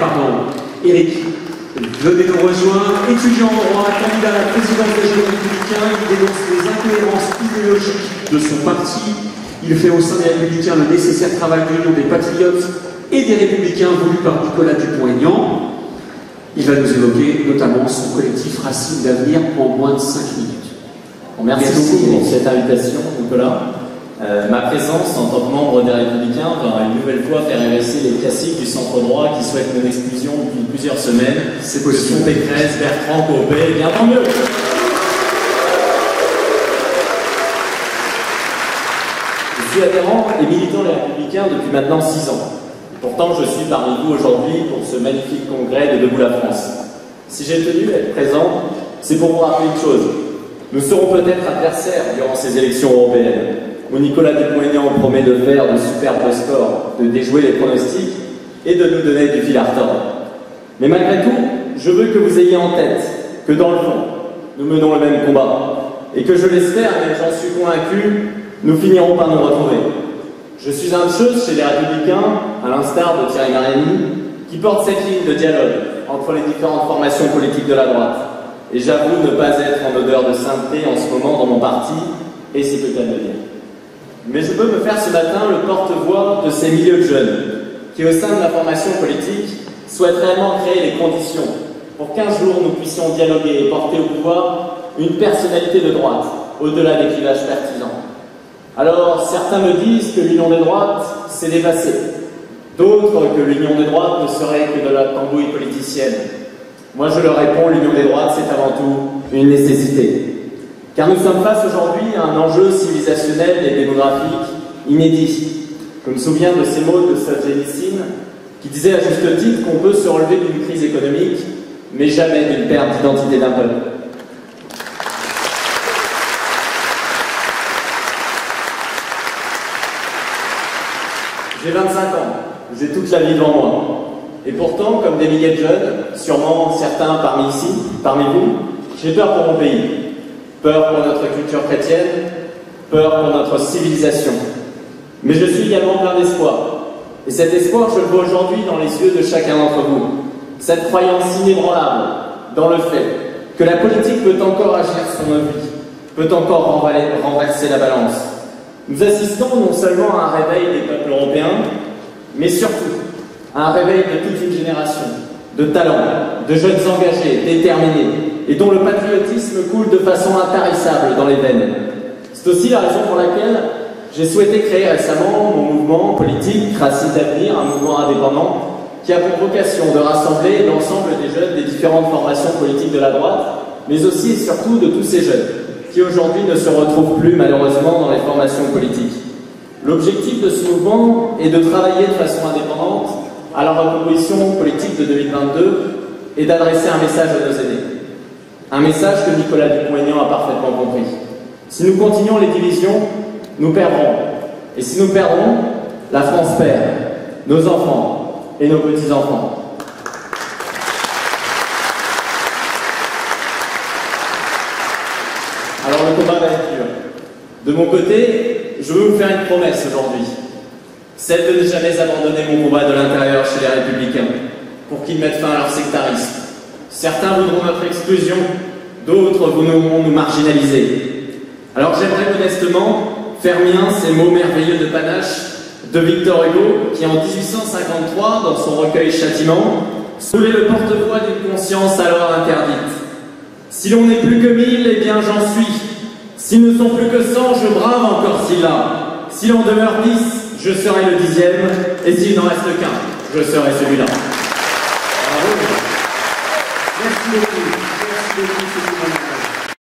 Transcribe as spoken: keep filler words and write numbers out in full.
pardon, Eric, venez nous rejoindre, étudiant en droit, candidat à la présidence des Jeunes Républicains. Il dénonce les incohérences idéologiques de son parti. Il fait au sein des Républicains le nécessaire travail d'union des patriotes et des Républicains voulu par Nicolas Dupont-Aignan. Il va nous évoquer notamment son collectif Racine d'Avenir en moins de cinq minutes. Merci, Merci beaucoup pour cette invitation, Nicolas. Euh, ma présence en tant que membre des Républicains va une nouvelle fois faire émerger les classiques du centre droit qui souhaitent mon exclusion depuis plusieurs semaines. C'est possible. Ce sont Pécresse, Bertrand, Courbet, bien tant mieux. Je suis adhérent et militant des Républicains depuis maintenant six ans. Pourtant, je suis parmi vous aujourd'hui pour ce magnifique congrès de Debout la France. Si j'ai tenu à être présent, c'est pour vous rappeler une chose. Nous serons peut-être adversaires durant ces élections européennes, où Nicolas Dupont-Aignan promet de faire de superbes scores, de déjouer les pronostics et de nous donner du fil à retordre. Mais malgré tout, je veux que vous ayez en tête que dans le fond, nous menons le même combat, et que je l'espère, mais j'en suis convaincu, nous finirons par nous retrouver. Je suis un chose chez les Républicains, à l'instar de Thierry Marini, qui porte cette ligne de dialogue entre les différentes formations politiques de la droite. Et j'avoue ne pas être en odeur de sainteté en ce moment dans mon parti, et c'est peut-être le dire. Mais je veux me faire ce matin le porte-voix de ces milieux de jeunes, qui au sein de la formation politique souhaitent réellement créer les conditions pour qu'un jour nous puissions dialoguer et porter au pouvoir une personnalité de droite, au-delà des clivages partisans. Alors certains me disent que l'union des droites s'est dépassée, d'autres que l'union des droites ne serait que de la tambouille politicienne. Moi je leur réponds, l'union des droites c'est avant tout une nécessité. Car nous sommes face aujourd'hui à un enjeu civilisationnel et démographique inédit. Je me souviens de ces mots de Sajidissime qui disait à juste titre qu'on peut se relever d'une crise économique, mais jamais d'une perte d'identité d'un peuple. J'ai vingt-cinq ans, j'ai toute la vie devant moi. Et pourtant, comme des milliers de jeunes, sûrement certains parmi ici, parmi vous, j'ai peur pour mon pays, peur pour notre culture chrétienne, peur pour notre civilisation. Mais je suis également plein d'espoir. Et cet espoir, je le vois aujourd'hui dans les yeux de chacun d'entre vous. Cette croyance inébranlable dans le fait que la politique peut encore agir sur nos vies, peut encore renverser la balance. Nous assistons non seulement à un réveil des peuples européens, mais surtout un réveil de toute une génération, de talents, de jeunes engagés, déterminés, et dont le patriotisme coule de façon intarissable dans les veines. C'est aussi la raison pour laquelle j'ai souhaité créer récemment mon mouvement politique, Racine d'Avenir, un mouvement indépendant, qui a pour vocation de rassembler l'ensemble des jeunes des différentes formations politiques de la droite, mais aussi et surtout de tous ces jeunes, qui aujourd'hui ne se retrouvent plus malheureusement dans les formations politiques. L'objectif de ce mouvement est de travailler de façon indépendante à la recomposition politique de deux mille vingt-deux et d'adresser un message à nos aînés. Un message que Nicolas Dupont-Aignan a parfaitement compris. Si nous continuons les divisions, nous perdrons. Et si nous perdons, la France perd, nos enfants et nos petits-enfants. Alors le combat va être dur. De mon côté, je veux vous faire une promesse aujourd'hui. Celle de ne jamais abandonner mon combat de l'intérieur chez les Républicains, pour qu'ils mettent fin à leur sectarisme. Certains voudront notre exclusion, d'autres voudront nous marginaliser. Alors j'aimerais modestement faire mien ces mots merveilleux de panache de Victor Hugo, qui en mille huit cent cinquante-trois, dans son recueil Châtiment, soulevait le porte-voix d'une conscience alors interdite. Si l'on n'est plus que mille, eh bien j'en suis. S'ils ne sont plus que cent, je brave encore s'il l'a. Si l'on demeure dix, je serai le dixième, et s'il n'en reste qu'un, je serai celui-là. Bravo. Merci beaucoup. Merci beaucoup.